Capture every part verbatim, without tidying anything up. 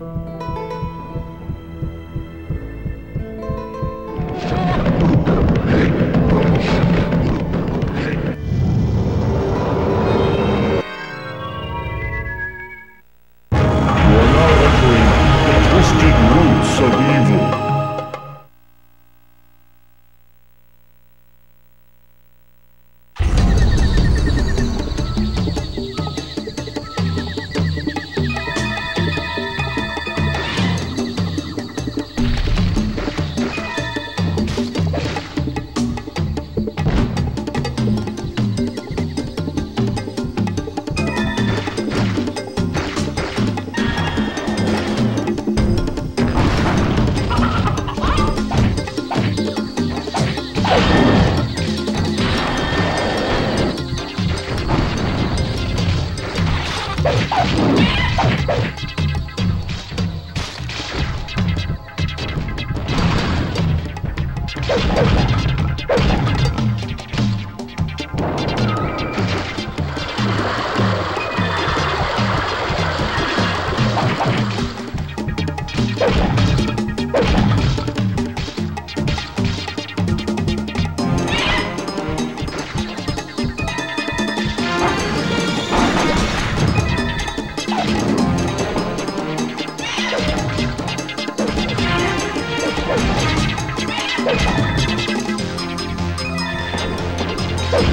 Congratulations!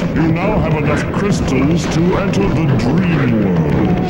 You now have enough crystals to enter the dream world.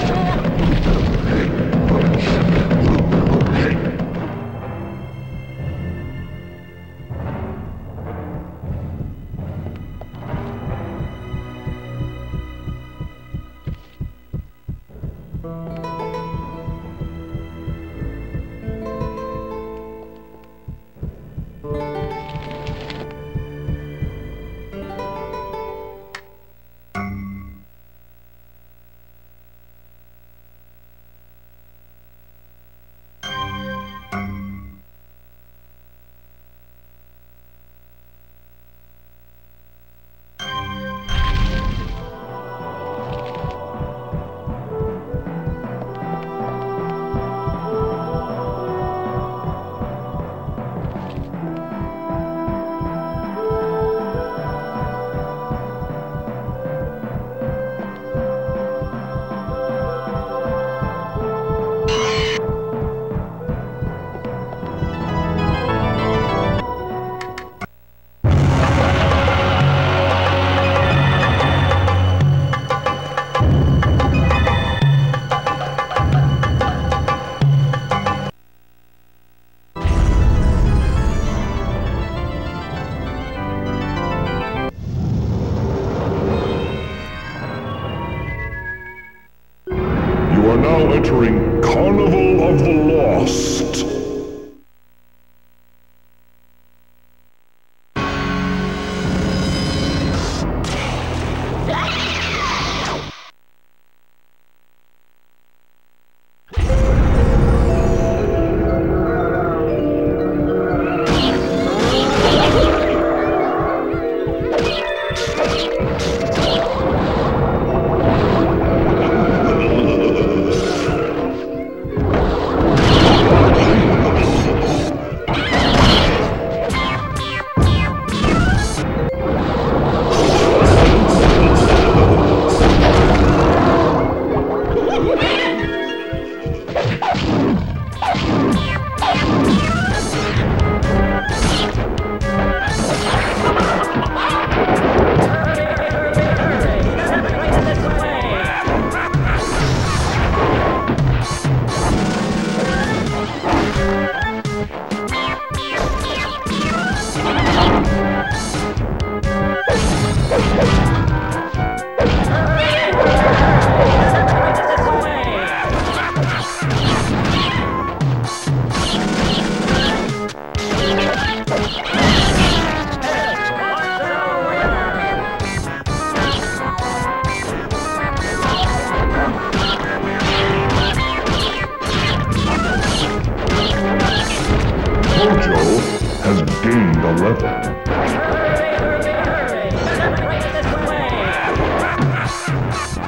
has gained a level. Hurry, hurry, hurry! Let's race this away. Hurry, hurry, hurry! Let's race this away.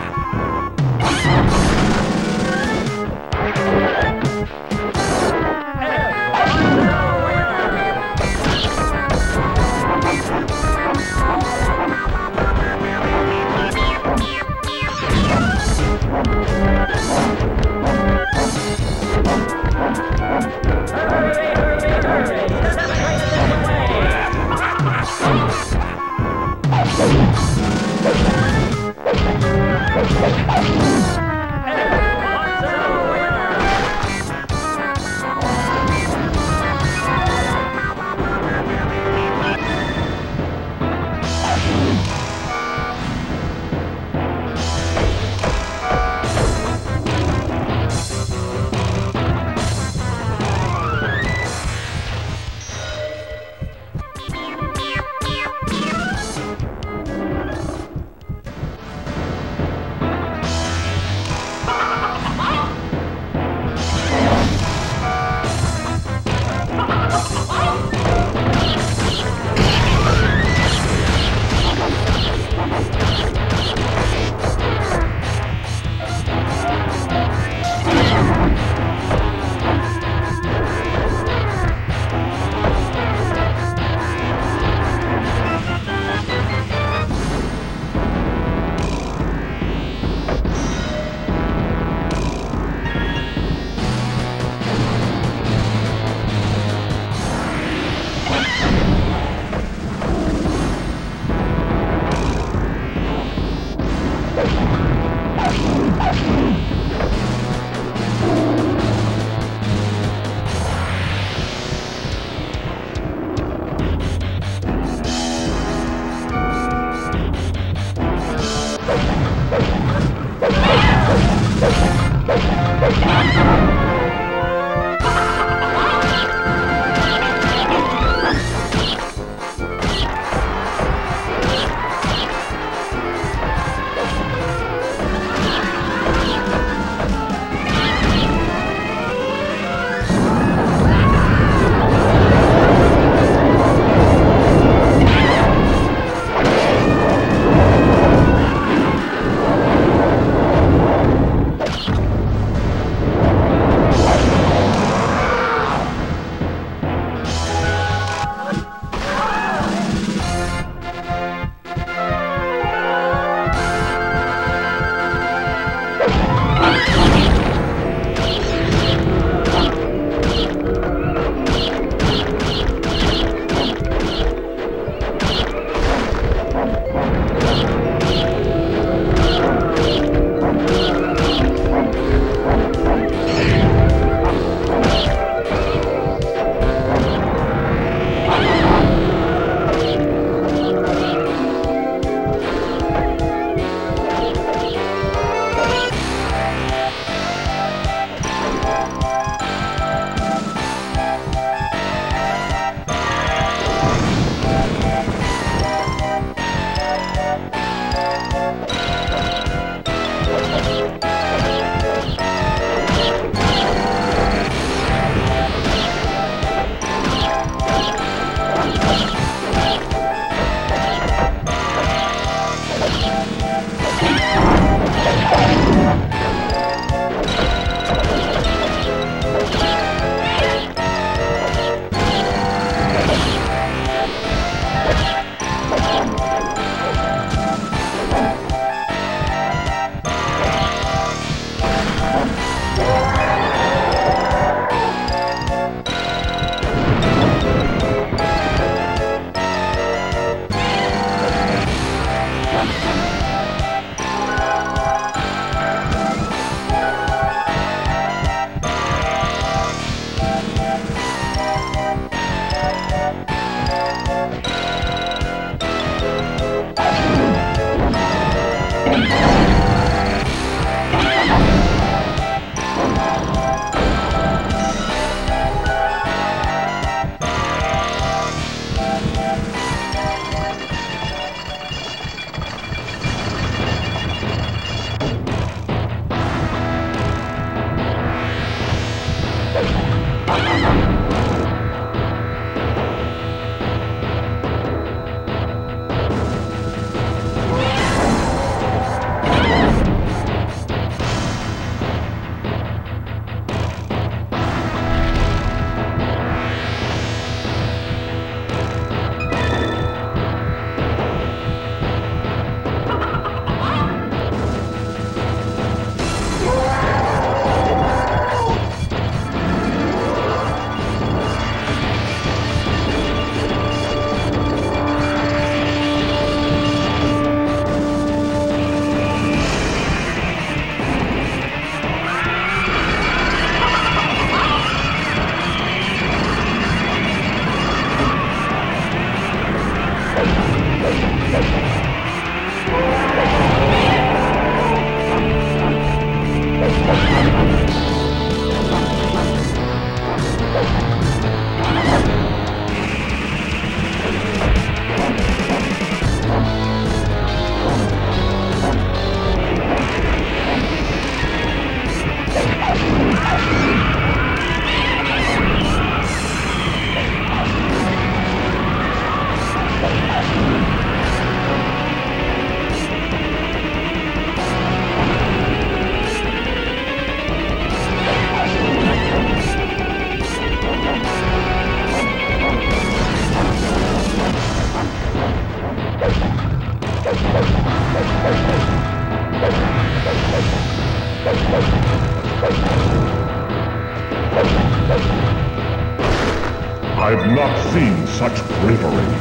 not seen such bravery.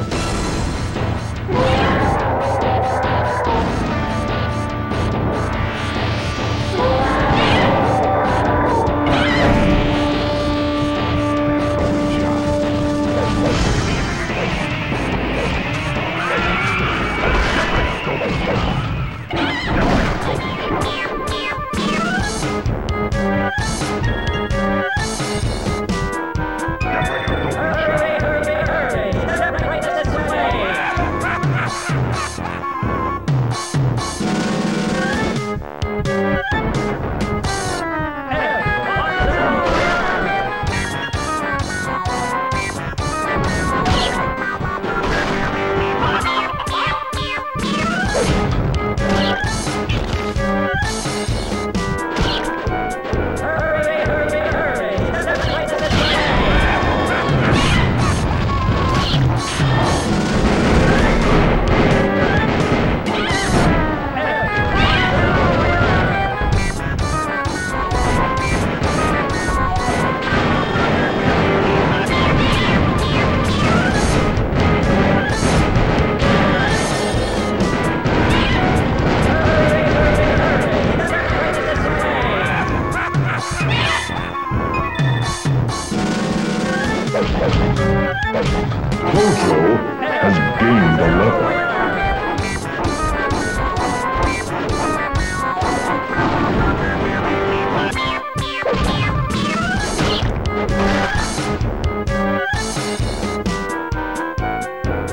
Gojo has gained a level.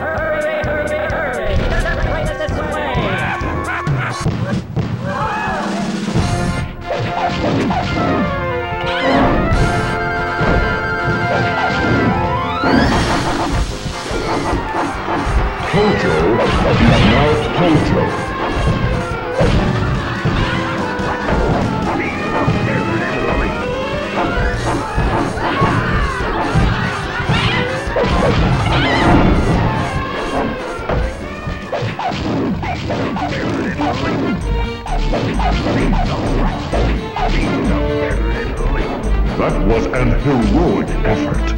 Hurry, hurry, hurry! Another plane is this way! Tojo is now Tojo. That was an heroic effort.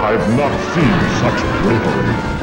I've not seen such bravery.